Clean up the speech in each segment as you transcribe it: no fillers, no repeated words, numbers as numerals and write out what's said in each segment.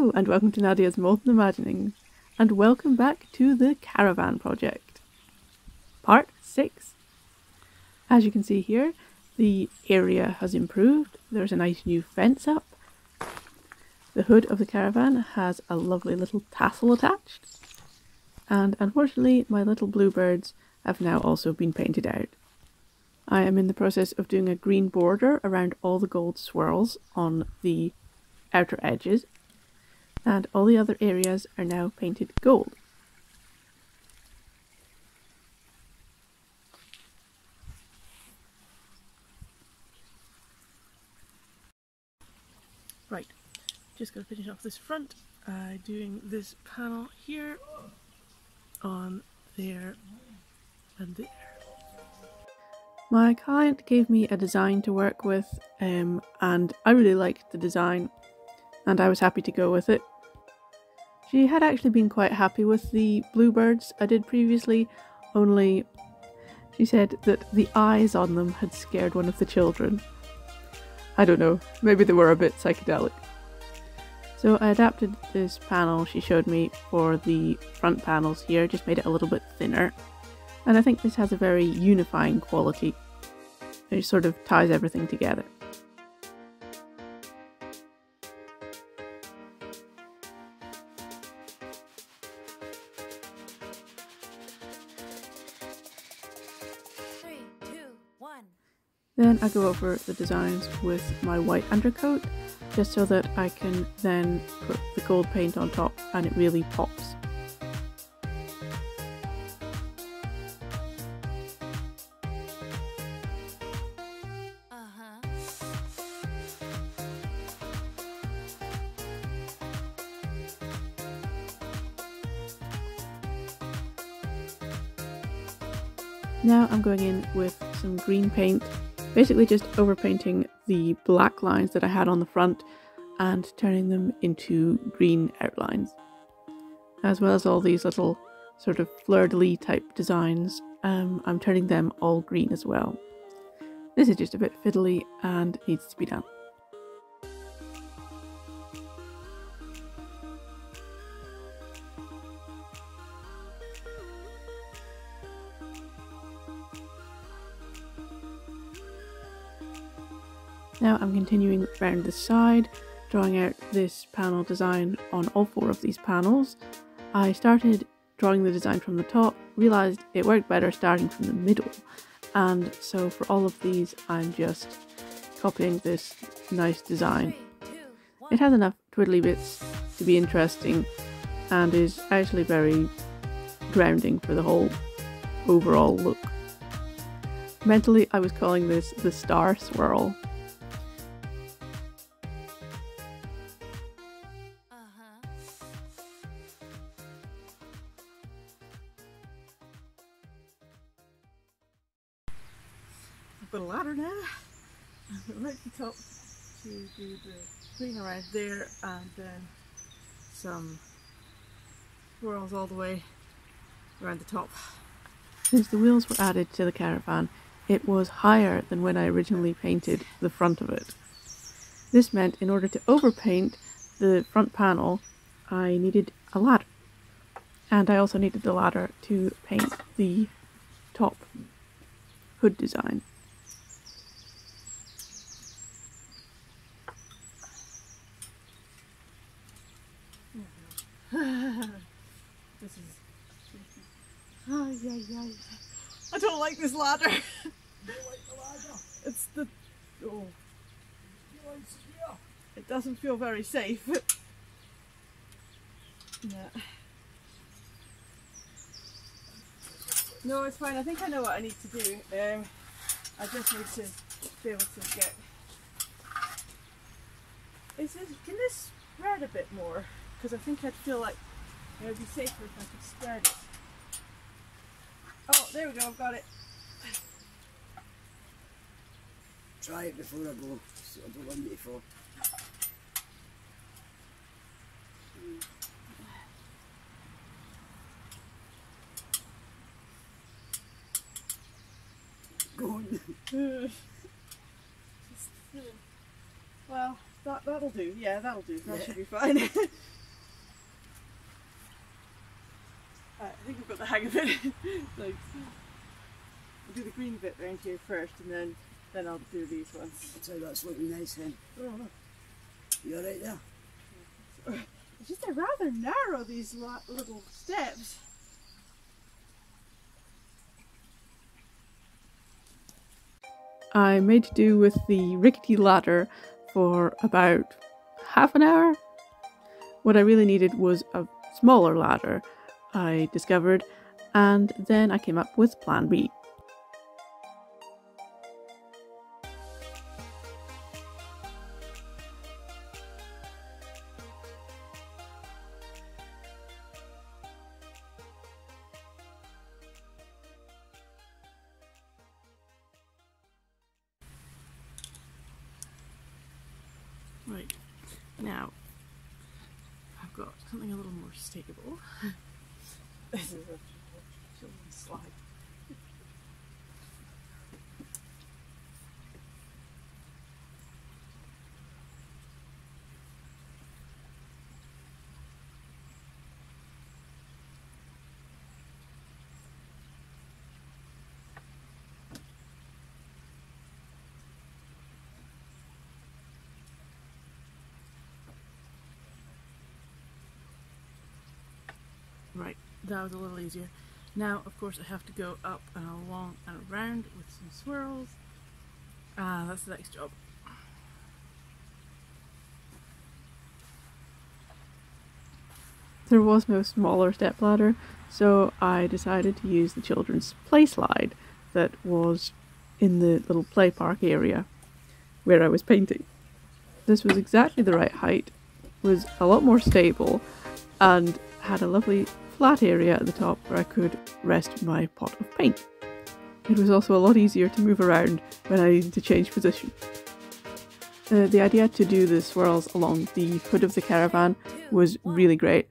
Hello and welcome to Nadia's Molten Imagining, and welcome back to the Caravan Project, Part 6. As you can see here, the area has improved. There's a nice new fence up. The hood of the caravan has a lovely little tassel attached, and unfortunately my little bluebirds have now also been painted out. I am in the process of doing a green border around all the gold swirls on the outer edges, and all the other areas are now painted gold. Right, just going to finish off this front, doing this panel here, on there and there. My client gave me a design to work with, and I really liked the design and I was happy to go with it. She had actually been quite happy with the bluebirds I did previously, only she said that the eyes on them had scared one of the children. I don't know, maybe they were a bit psychedelic. So I adapted this panel she showed me for the front panels here, just made it a little bit thinner. And I think this has a very unifying quality. It sort of ties everything together. Then I go over the designs with my white undercoat, just so that I can then put the gold paint on top and it really pops. Now I'm going in with some green paint, basically just overpainting the black lines that I had on the front and turning them into green outlines, as well as all these little sort of fleur-de-lis type designs. I'm turning them all green as well. This is just a bit fiddly and needs to be done. Now I'm continuing around the side, drawing out this panel design on all four of these panels. I started drawing the design from the top, realised it worked better starting from the middle, and so for all of these I'm just copying this nice design. It has enough twiddly bits to be interesting and is actually very grounding for the whole overall look. Mentally I was calling this the star swirl. Put a ladder now, right at the top to do the green around there, and then some swirls all the way around the top. Since the wheels were added to the caravan, it was higher than when I originally painted the front of it. This meant in order to overpaint the front panel, I needed a ladder, and I also needed the ladder to paint the top hood design. I don't like this ladder. You don't like the ladder? It's the... Oh. It doesn't feel very safe. Yeah. No, it's fine. I think I know what I need to do. I just need to be able to get... Can this spread a bit more? Because I think I'd feel like it would be safer if I could spread it. Oh, there we go, I've got it. Try it before I go, so I don't want you to fall. Go on. Well. That'll do, yeah, that'll do. That should be fine. Right, I think we've got the hang of it. Thanks. I'll do the green bit around here first, and then I'll do these ones. So that's looking nice then. Oh, look. You alright there? It's just they're rather narrow, these little steps. I made do with the rickety ladder for about half an hour. What I really needed was a smaller ladder, I discovered, and then I came up with plan B. Right, now I've got something a little more stable. This is a children's slide. Right, that was a little easier. Now, of course, I have to go up and along and around with some swirls. That's the next job. There was no smaller stepladder, so I decided to use the children's play slide that was in the little play park area where I was painting. This was exactly the right height, was a lot more stable, and had a lovely flat area at the top where I could rest my pot of paint. It was also a lot easier to move around when I needed to change position. The idea to do the swirls along the hood of the caravan was really great,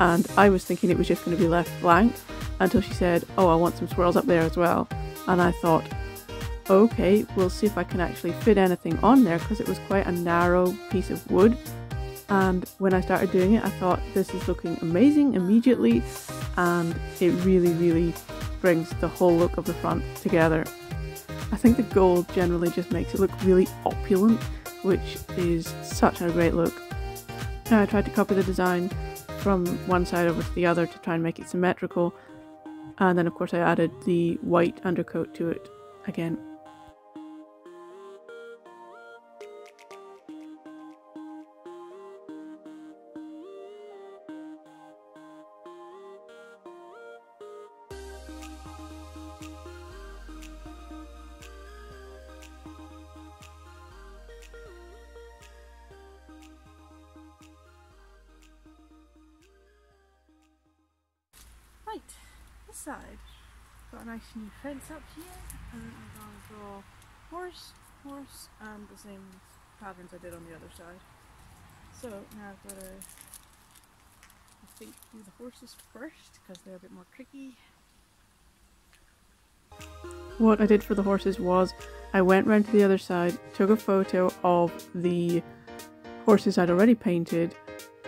and I was thinking it was just going to be left blank until she said, "Oh, I want some swirls up there as well," and I thought, okay, we'll see if I can actually fit anything on there, because it was quite a narrow piece of wood. And when I started doing it, I thought, this is looking amazing immediately, and it really, really brings the whole look of the front together. I think the gold generally just makes it look really opulent, which is such a great look. And I tried to copy the design from one side over to the other to try and make it symmetrical, and then of course I added the white undercoat to it again. Right, this side. Got a nice new fence up here, and I'm going to draw horse, horse, and the same patterns I did on the other side. So now I've got to, I think, do the horses first because they're a bit more tricky. What I did for the horses was I went round to the other side, took a photo of the horses I'd already painted,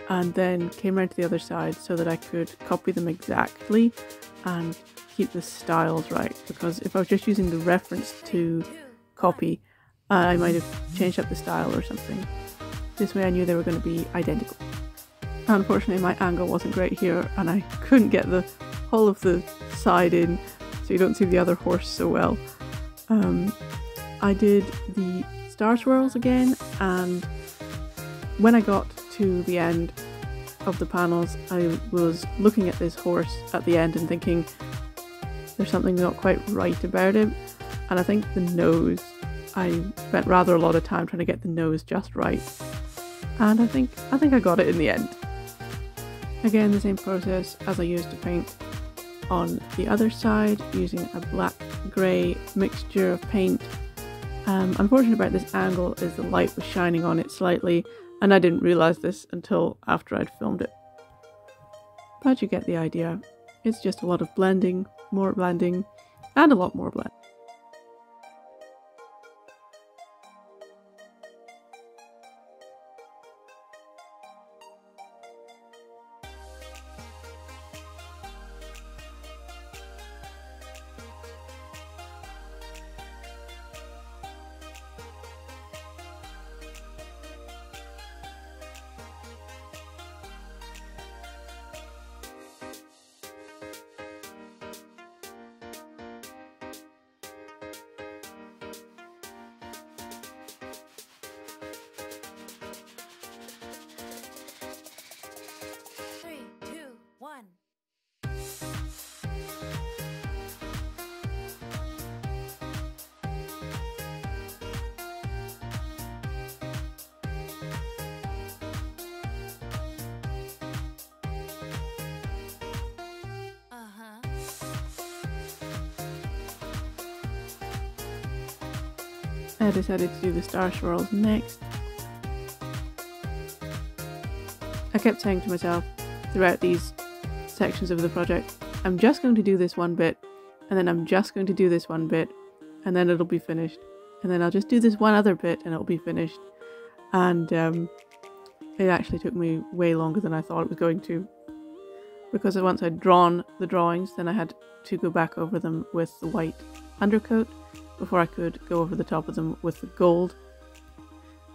and then came around to the other side so that I could copy them exactly and keep the styles right, because if I was just using the reference to copy, I might have changed up the style or something. This way I knew they were going to be identical. Unfortunately my angle wasn't great here, and I couldn't get the whole of the side in, so you don't see the other horse so well. I did the star swirls again, and when I got to the end of the panels I was looking at this horse at the end and thinking there's something not quite right about him, and I think the nose, I spent rather a lot of time trying to get the nose just right, and I think I got it in the end. Again, the same process as I used to paint on the other side, using a black-grey mixture of paint. Unfortunate about this angle is the light was shining on it slightly, and I didn't realise this until after I'd filmed it. But you get the idea. It's just a lot of blending, more blending, and a lot more blend. I decided to do the star swirls next. I kept saying to myself throughout these sections of the project, I'm just going to do this one bit, and then I'm just going to do this one bit, and then it'll be finished, and then I'll just do this one other bit and it'll be finished. And it actually took me way longer than I thought it was going to, because once I'd drawn the drawings, then I had to go back over them with the white undercoat before I could go over the top of them with the gold.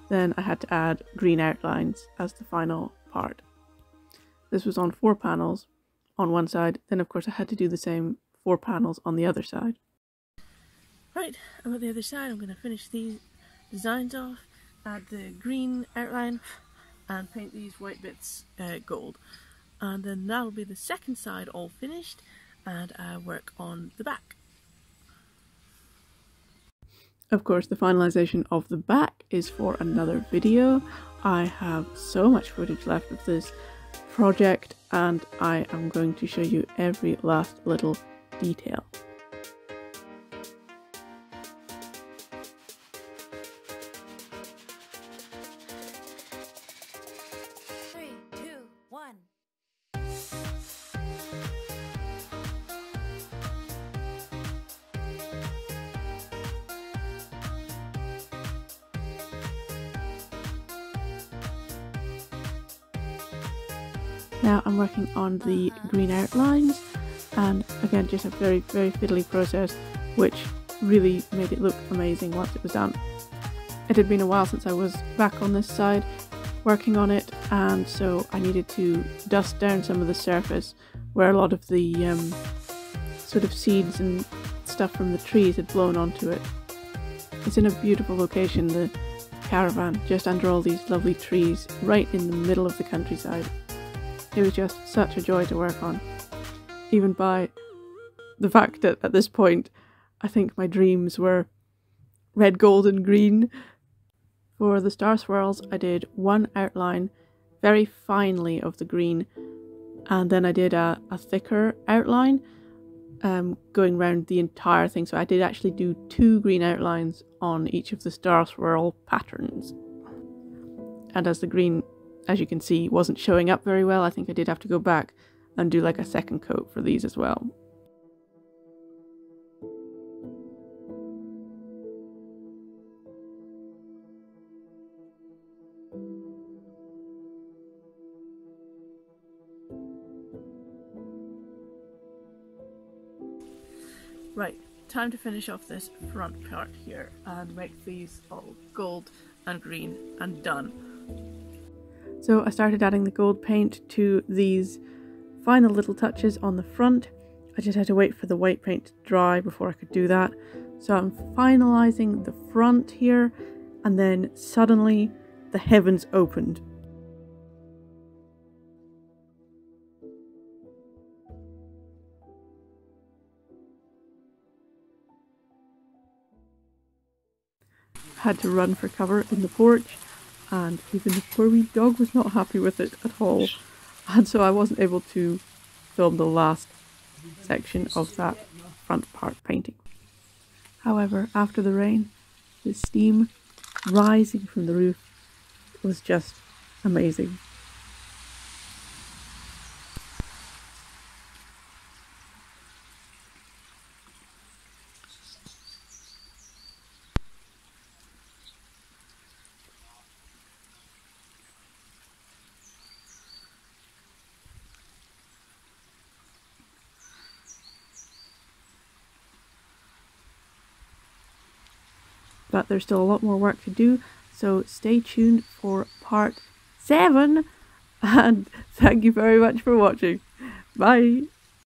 Then I had to add green outlines as the final part. This was on 4 panels on one side, then of course I had to do the same 4 panels on the other side. Right, I'm at the other side. I'm going to finish these designs off, add the green outline and paint these white bits gold. And then that'll be the second side all finished, and I work on the back. Of course, the finalization of the back is for another video. I have so much footage left of this project, and I am going to show you every last little detail. Now I'm working on the green outlines, and again just a very, very fiddly process, which really made it look amazing once it was done. It had been a while since I was back on this side working on it, and so I needed to dust down some of the surface where a lot of the sort of seeds and stuff from the trees had blown onto it. It's in a beautiful location, the caravan, just under all these lovely trees, right in the middle of the countryside. It was just such a joy to work on, even by the fact that at this point I think my dreams were red, gold and green. For the star swirls I did one outline very finely of the green, and then I did a thicker outline going round the entire thing, so I did actually do 2 green outlines on each of the star swirl patterns. And as the green, as you can see, wasn't showing up very well, I think I did have to go back and do like a second coat for these as well. Right, time to finish off this front part here and make these all gold and green and done. So I started adding the gold paint to these final little touches on the front. I just had to wait for the white paint to dry before I could do that. So I'm finalising the front here, and then suddenly the heavens opened. I had to run for cover in the porch, and even the poor wee dog was not happy with it at all, and so I wasn't able to film the last section of that front part painting. However, after the rain, the steam rising from the roof was just amazing. But there's still a lot more work to do, so stay tuned for part 7, and thank you very much for watching. Bye!